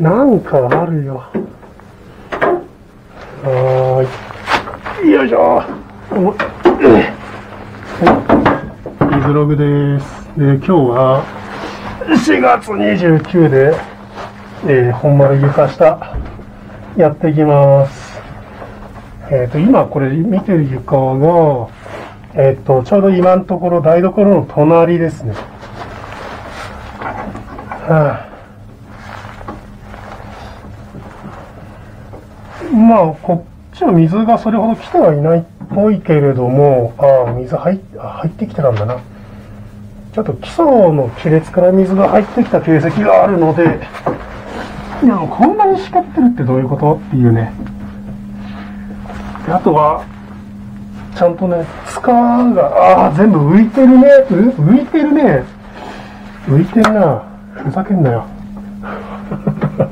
なんかあるよ。はーい。よいしょー。ビズログです。で、今日は4月29で、本丸床下やっていきます。今これ見てる床が、ちょうど今のところ台所の隣ですね。はあ、まあ、こっちは水がそれほど来てはいないっぽいけれども、ああ、水入ってきてたんだな。ちょっと基礎の亀裂から水が入ってきた形跡があるので、いや、こんなに叱ってるってどういうことっていうね。で、あとは、ちゃんとね、塚が、ああ、全部浮いてるね。浮いてるね。浮いてるな。ふざけんなよ。は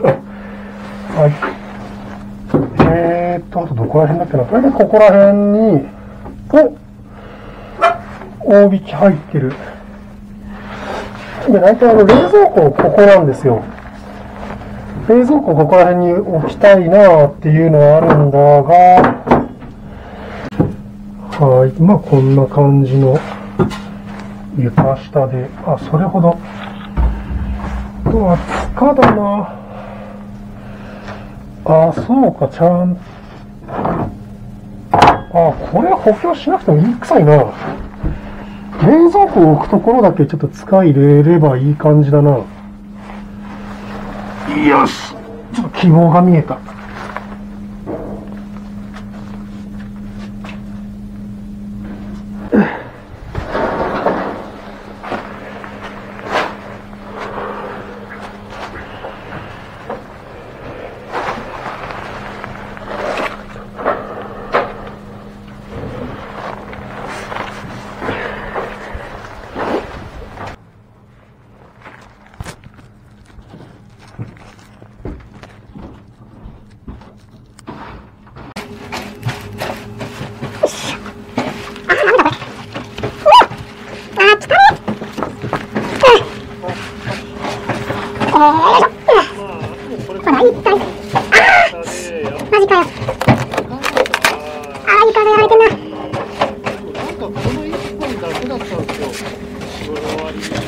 い。あとどこら辺だっけな、これでここら辺に、大引き入ってる。で、大体冷蔵庫ここなんですよ。冷蔵庫ここら辺に置きたいなっていうのはあるんだが、はい、まあこんな感じの床下で、あ、それほど、あとは塚だな。あ、そうか、ちゃん。あ、これ補強しなくてもいいくさいな。冷蔵庫を置くところだけちょっと使い入れればいい感じだな。よし、ちょっと希望が見えた。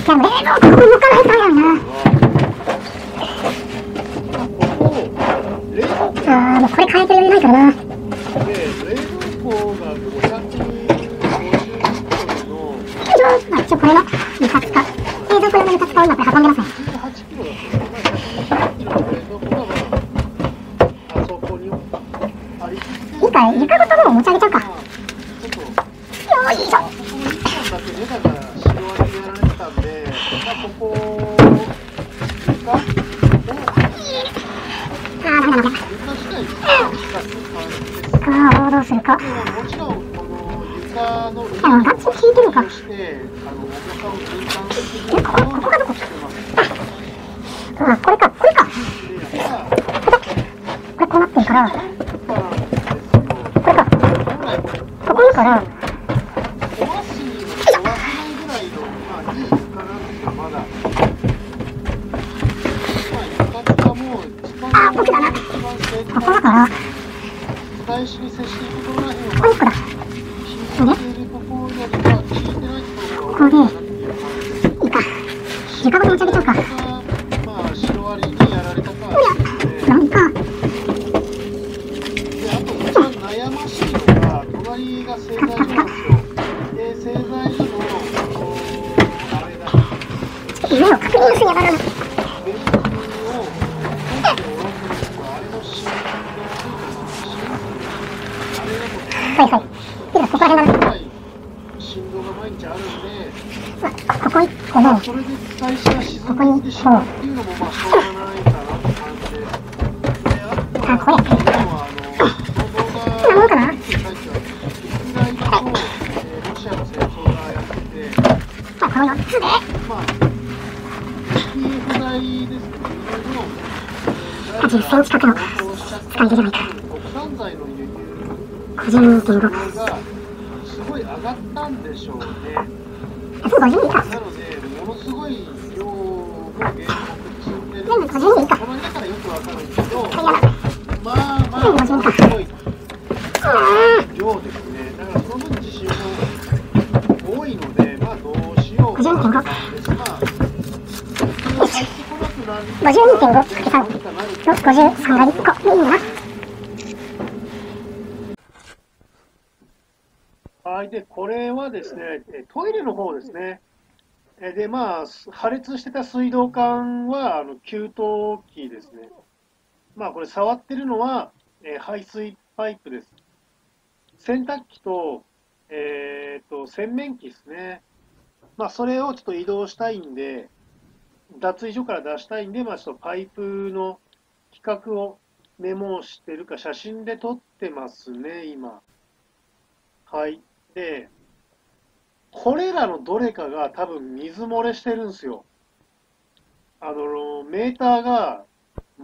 なので、ものすごい量の原告積んでる全部個人でいいか。この中でよくわかるけど、まあまあすごい量ですね。だからその分自信も多いので、まあどうしようかなと思うんですが、まあ入ってこなくなる52.5×3 が1個でいいな。はい、でこれはですね、トイレの方ですね。でまあ、破裂してた水道管は給湯器ですね。まあ、これ、触ってるのは、排水パイプです。洗濯機と、洗面器ですね。まあ、それをちょっと移動したいんで、脱衣所から出したいんで、まあ、ちょっとパイプの規格をメモしてるか、写真で撮ってますね、今。はい。で、これらのどれかが多分水漏れしてるんですよ。メーターが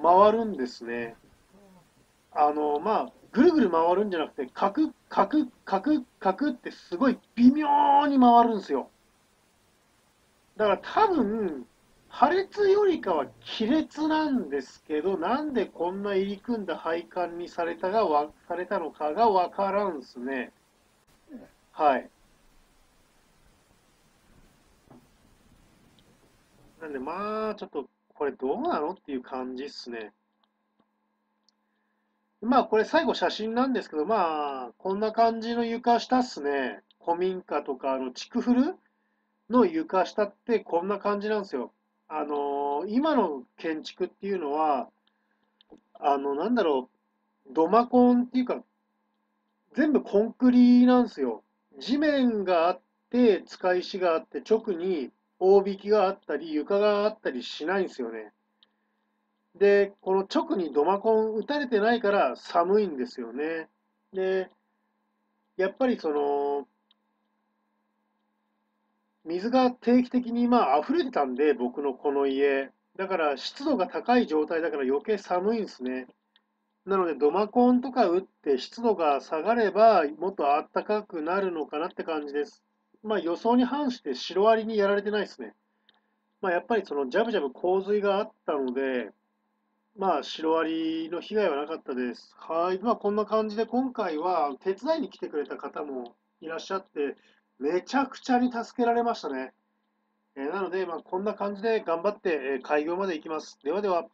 回るんですね。まあ、ぐるぐる回るんじゃなくて、カクカクカクカクってすごい微妙に回るんですよ。だから多分、破裂よりかは亀裂なんですけど、なんでこんな入り組んだ配管にされたのかがわからんですね。はい。なんでまあ、ちょっとこれどうなのっていう感じっすね。まあ、これ最後写真なんですけど、まあ、こんな感じの床下っすね。古民家とか、築古の床下ってこんな感じなんですよ。今の建築っていうのは、なんだろう、土間コンっていうか、全部コンクリなんですよ。地面があって、束石があって、直に大引きがあったり、床があったりしないんですよね。で、この直に土間コン打たれてないから寒いんですよね。で、やっぱり水が定期的にまあ溢れてたんで、僕のこの家。だから湿度が高い状態だから余計寒いんですね。なので、土間コンとか打って湿度が下がれば、もっと暖かくなるのかなって感じです。まあ予想に反してシロアリにやられてないですね。まあやっぱりジャブジャブ洪水があったので、まあシロアリの被害はなかったです。はい。まあこんな感じで今回は手伝いに来てくれた方もいらっしゃって、めちゃくちゃに助けられましたね。なので、まあこんな感じで頑張って開業まで行きます。ではでは。